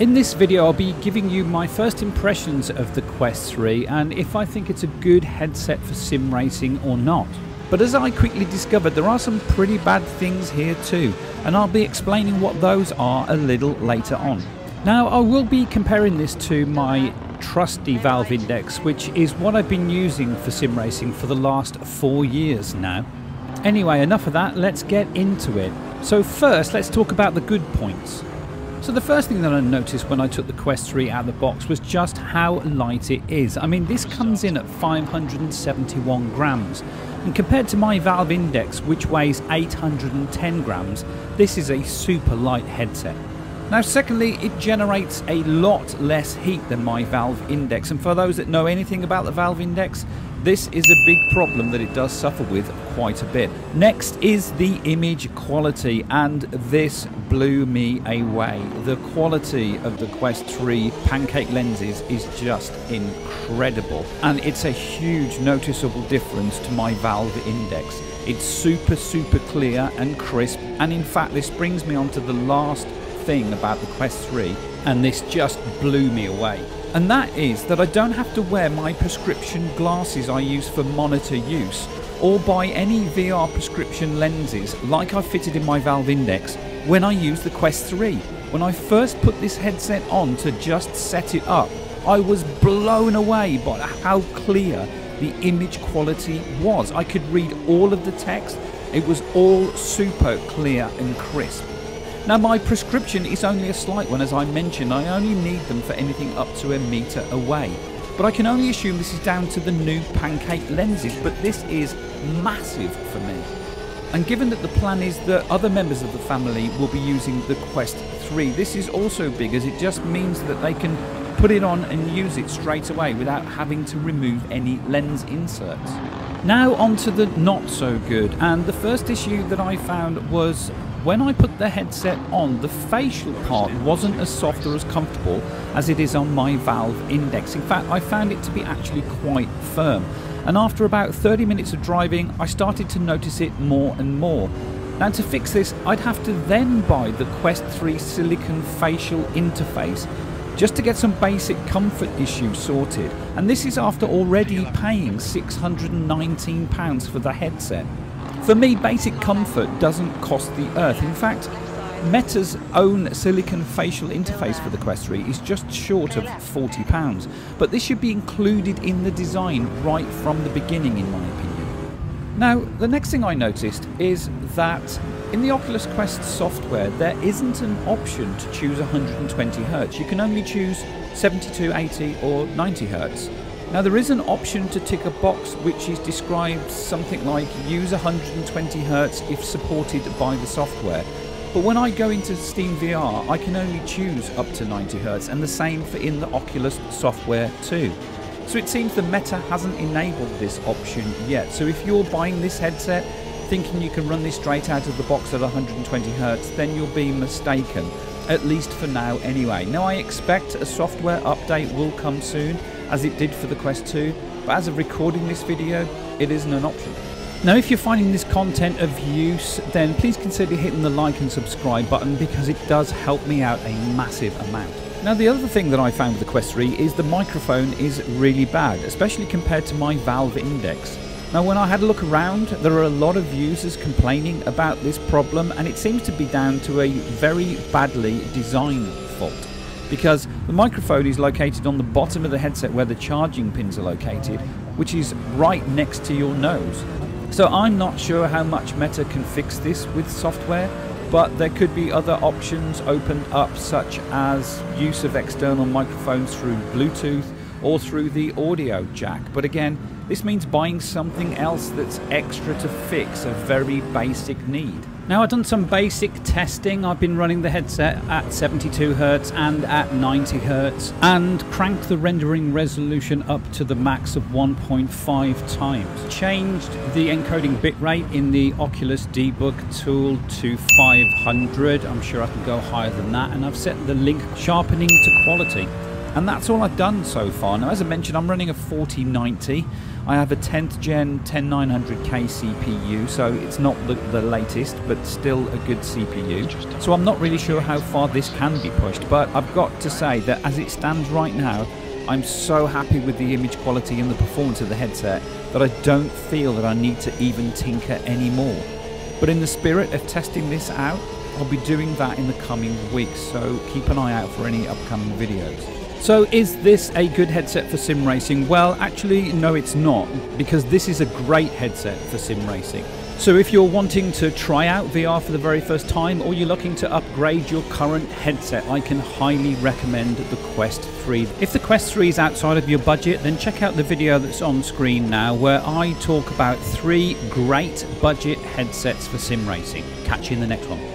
In this video I'll be giving you my first impressions of the Quest 3 and if I think it's a good headset for sim racing or not. But as I quickly discovered, there are some pretty bad things here too, and I'll be explaining what those are a little later on. Now I will be comparing this to my trusty Valve Index, which is what I've been using for sim racing for the last 4 years now. Anyway, enough of that, let's get into it. So first let's talk about the good points. So the first thing that I noticed when I took the Quest 3 out of the box was just how light it is. I mean, this comes in at 571 grams, and compared to my Valve Index, which weighs 810 grams, this is a super light headset. Now secondly, it generates a lot less heat than my Valve Index, and for those that know anything about the Valve Index, this is a big problem that it does suffer with quite a bit. Next is the image quality, and this blew me away. The quality of the Quest 3 pancake lenses is just incredible, and it's a huge noticeable difference to my Valve Index. It's super clear and crisp, and in fact this brings me on to the last thing about the Quest 3, and this just blew me away. And that is that I don't have to wear my prescription glasses I use for monitor use, or buy any VR prescription lenses like I fitted in my Valve Index when I use the Quest 3. When I first put this headset on to just set it up, I was blown away by how clear the image quality was. I could read all of the text, it was all super clear and crisp. Now my prescription is only a slight one, as I mentioned. I only need them for anything up to a metre away. But I can only assume this is down to the new pancake lenses, but this is massive for me. And given that the plan is that other members of the family will be using the Quest 3, this is also big, as it just means that they can put it on and use it straight away without having to remove any lens inserts. Now onto the not so good, and the first issue that I found was when I put the headset on, the facial part wasn't as soft or as comfortable as it is on my Valve Index. In fact, I found it to be actually quite firm. And after about 30 minutes of driving, I started to notice it more and more. Now to fix this, I'd have to then buy the Quest 3 silicone facial interface just to get some basic comfort issues sorted. And this is after already paying £619 for the headset. For me, basic comfort doesn't cost the earth. In fact, Meta's own silicone facial interface for the Quest 3 is just short of £40, but this should be included in the design right from the beginning, in my opinion. Now, the next thing I noticed is that in the Oculus Quest software, there isn't an option to choose 120Hz. You can only choose 72, 80 or 90Hz. Now there is an option to tick a box which is described something like use 120Hz if supported by the software, but when I go into SteamVR I can only choose up to 90Hz, and the same for in the Oculus software too. So it seems the Meta hasn't enabled this option yet, so if you're buying this headset thinking you can run this straight out of the box at 120Hz, then you'll be mistaken, at least for now anyway. Now I expect a software update will come soon, as it did for the Quest 2, but as of recording this video, it isn't an option. Now if you're finding this content of use, then please consider hitting the like and subscribe button, because it does help me out a massive amount. Now the other thing that I found with the Quest 3 is the microphone is really bad, especially compared to my Valve Index. Now when I had a look around, there are a lot of users complaining about this problem, and it seems to be down to a very badly designed fault, because the microphone is located on the bottom of the headset where the charging pins are located, which is right next to your nose. So I'm not sure how much Meta can fix this with software, but there could be other options opened up, such as use of external microphones through Bluetooth or through the audio jack. But again, this means buying something else that's extra to fix a very basic need. Now I've done some basic testing. I've been running the headset at 72Hz and at 90Hz and cranked the rendering resolution up to the max of 1.5 times. Changed the encoding bitrate in the Oculus Debug tool to 500. I'm sure I can go higher than that, and I've set the link sharpening to quality. And that's all I've done so far. Now as I mentioned, I'm running a 4090. I have a 10th gen 10900K CPU, so it's not the latest, but still a good CPU. So I'm not really sure how far this can be pushed, but I've got to say that as it stands right now, I'm so happy with the image quality and the performance of the headset that I don't feel that I need to even tinker anymore. But in the spirit of testing this out, I'll be doing that in the coming weeks, so keep an eye out for any upcoming videos. So is this a good headset for sim racing? Well, actually, no, it's not, because this is a great headset for sim racing. So if you're wanting to try out VR for the very first time, or you're looking to upgrade your current headset, I can highly recommend the Quest 3. If the Quest 3 is outside of your budget, then check out the video that's on screen now, where I talk about 3 great budget headsets for sim racing. Catch you in the next one.